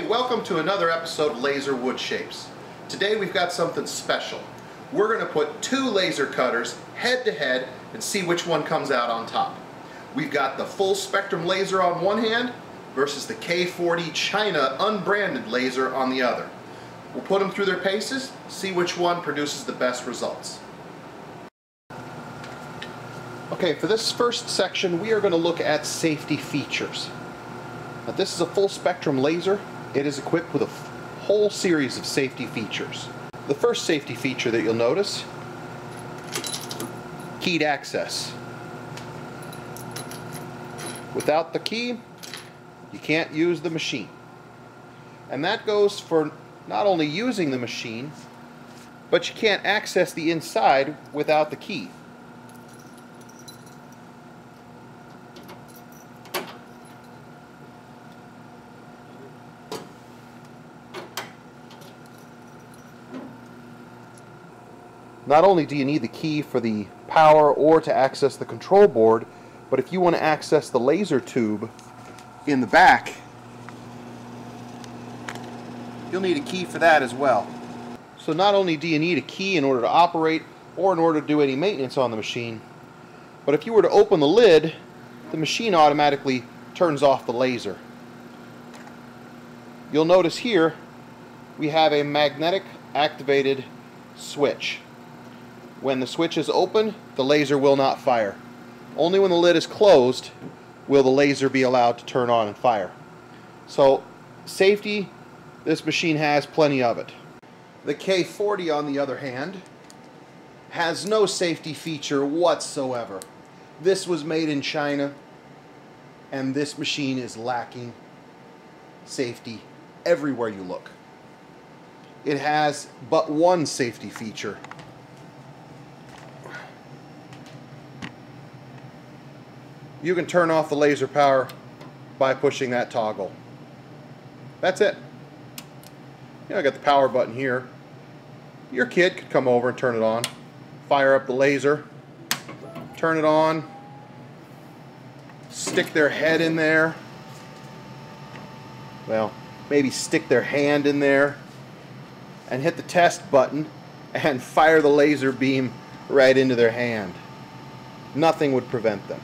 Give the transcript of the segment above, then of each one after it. Hey, welcome to another episode of Laser Wood Shapes. Today we've got something special. We're going to put two laser cutters head to head and see which one comes out on top. We've got the Full Spectrum Laser on one hand versus the K40 China unbranded laser on the other. We'll put them through their paces, see which one produces the best results. Okay, for this first section we are going to look at safety features. Now, this is a full spectrum laser. It is equipped with a whole series of safety features. The first safety feature that you'll notice, keyed access. Without the key, you can't use the machine. And that goes for not only using the machine, but you can't access the inside without the key. Not only do you need the key for the power or to access the control board, but if you want to access the laser tube in the back, you'll need a key for that as well. So not only do you need a key in order to operate or in order to do any maintenance on the machine, but if you were to open the lid, the machine automatically turns off the laser. You'll notice here we have a magnetic activated switch. When the switch is open, the laser will not fire. Only when the lid is closed will the laser be allowed to turn on and fire. So safety, this machine has plenty of it. The K40, on the other hand, has no safety feature whatsoever. This was made in China, and this machine is lacking safety everywhere you look. It has but one safety feature. You can turn off the laser power by pushing that toggle. That's it. You know, I got the power button here. Your kid could come over and turn it on. Fire up the laser, turn it on, stick their head in there. Well, maybe stick their hand in there and hit the test button and fire the laser beam right into their hand. Nothing would prevent them.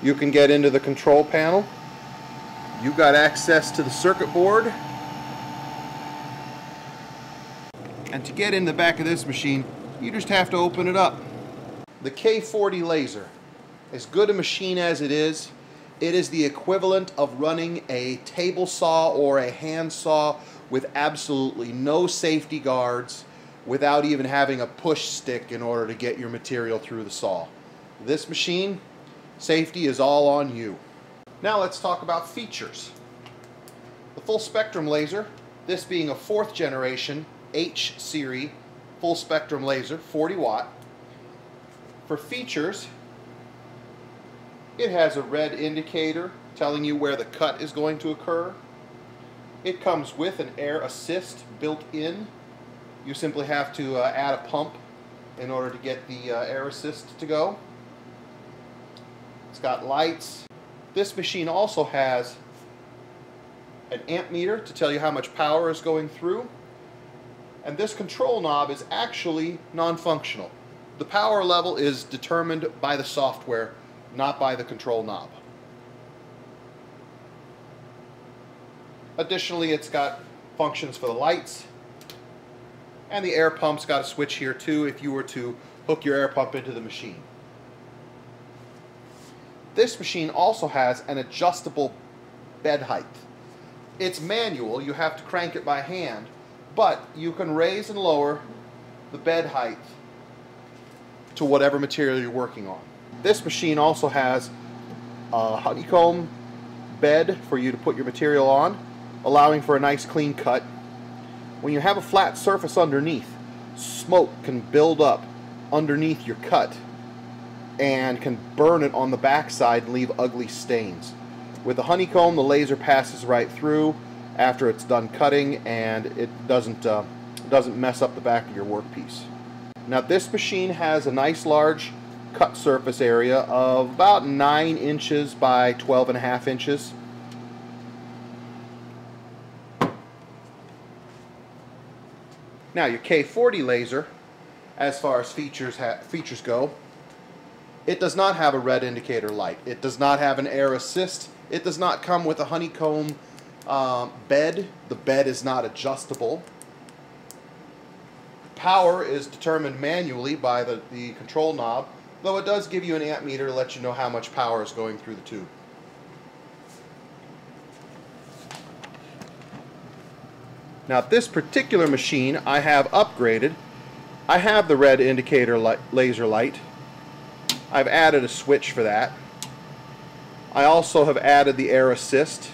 You can get into the control panel. You've got access to the circuit board. And to get in the back of this machine, you just have to open it up. The K40 laser, as good a machine as it is the equivalent of running a table saw or a hand saw with absolutely no safety guards, without even having a push stick in order to get your material through the saw. This machine, safety is all on you. Now let's talk about features. The full spectrum laser, this being a 4th generation H series full spectrum laser, 40 watt. For features, it has a red indicator telling you where the cut is going to occur. It comes with an air assist built in. You simply have to add a pump in order to get the air assist to go. It's got lights. This machine also has an amp meter to tell you how much power is going through. And this control knob is actually non-functional. The power level is determined by the software, not by the control knob. Additionally, it's got functions for the lights. And the air pump's got a switch here too if you were to hook your air pump into the machine. This machine also has an adjustable bed height. It's manual, you have to crank it by hand, but you can raise and lower the bed height to whatever material you're working on. This machine also has a honeycomb bed for you to put your material on, allowing for a nice clean cut. When you have a flat surface underneath, smoke can build up underneath your cut and can burn it on the backside and leave ugly stains. With the honeycomb, the laser passes right through after it's done cutting, and it doesn't mess up the back of your workpiece. Now this machine has a nice large cut surface area of about 9 inches by 12.5 inches. Now your K40 laser, as far as features go, it does not have a red indicator light. It does not have an air assist. It does not come with a honeycomb bed. The bed is not adjustable. Power is determined manually by the control knob, though it does give you an ammeter to let you know how much power is going through the tube. Now this particular machine I have upgraded. I have the red indicator light, laser light. I've added a switch for that. I also have added the air assist,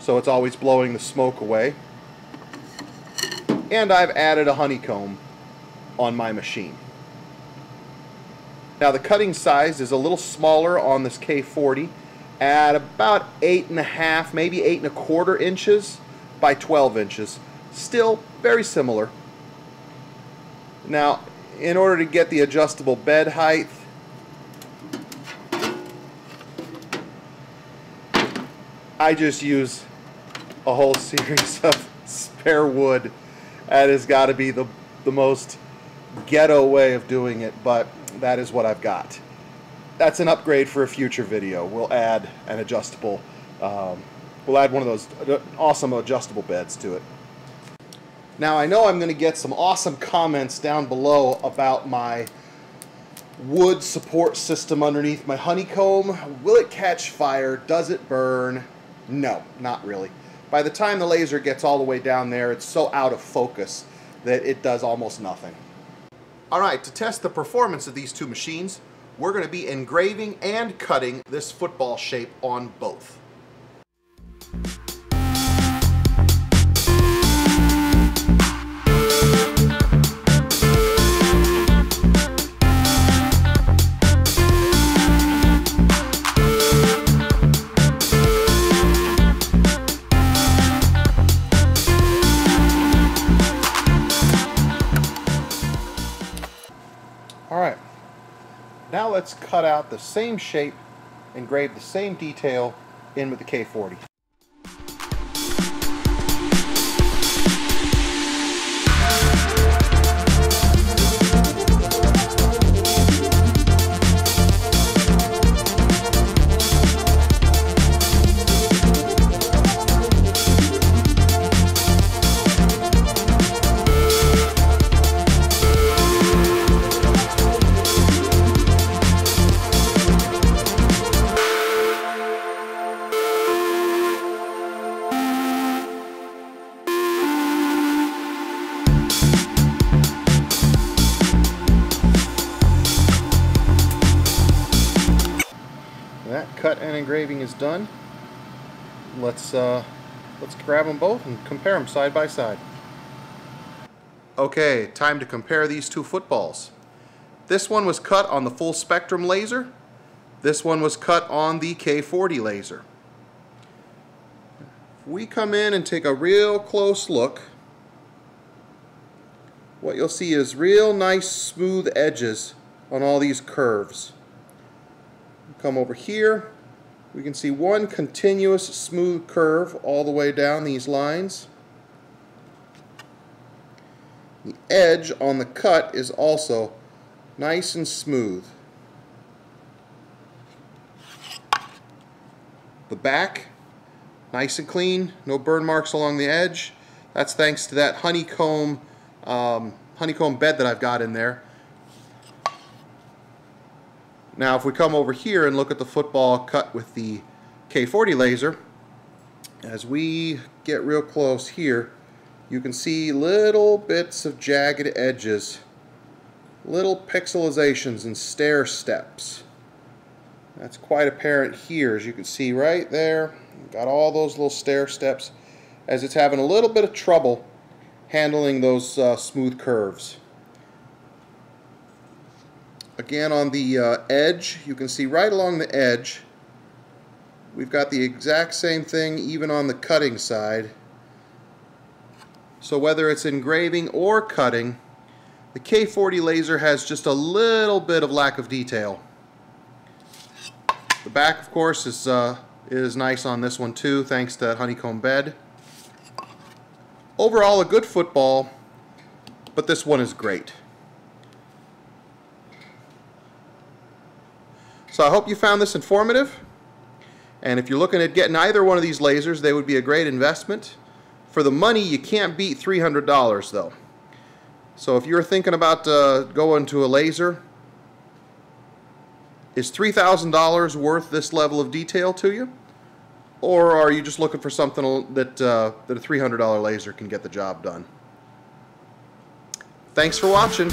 so it's always blowing the smoke away. And I've added a honeycomb on my machine. Now the cutting size is a little smaller on this K40 at about 8.5, maybe 8.25 inches by 12 inches. Still very similar. Now in order to get the adjustable bed height, I just use a whole series of spare wood. That has got to be the most ghetto way of doing it, but that is what I've got. That's an upgrade for a future video. We'll add an adjustable, we'll add one of those awesome adjustable beds to it. Now I know I'm going to get some awesome comments down below about my wood support system underneath my honeycomb. Will it catch fire? Does it burn? No, not really. By the time the laser gets all the way down there, it's so out of focus that it does almost nothing. Alright, to test the performance of these two machines, we're going to be engraving and cutting this football shape on both. Alright, now let's cut out the same shape, engrave the same detail in with the K40. Cut and engraving is done. Let's grab them both and compare them side by side. Okay, time to compare these two footballs. This one was cut on the Full Spectrum Laser. This one was cut on the K40 laser. If we come in and take a real close look, what you'll see is real nice smooth edges on all these curves. Come over here, we can see one continuous smooth curve all the way down these lines. The edge on the cut is also nice and smooth. The back, nice and clean, no burn marks along the edge. That's thanks to that honeycomb bed that I've got in there. Now if we come over here and look at the football cut with the K40 laser, as we get real close here, you can see little bits of jagged edges, little pixelizations and stair steps. That's quite apparent here, as you can see right there. Got all those little stair steps, as it's having a little bit of trouble handling those smooth curves. Again, on the edge, you can see right along the edge, we've got the exact same thing even on the cutting side. So whether it's engraving or cutting, the K40 laser has just a little bit of lack of detail. The back, of course, is nice on this one too, thanks to that honeycomb bed. Overall, a good football, but this one is great. So I hope you found this informative, and if you're looking at getting either one of these lasers, they would be a great investment. For the money, you can't beat $300 though. So if you're thinking about going to a laser, is $3,000 worth this level of detail to you? Or are you just looking for something that a $300 laser can get the job done? Thanks for watching.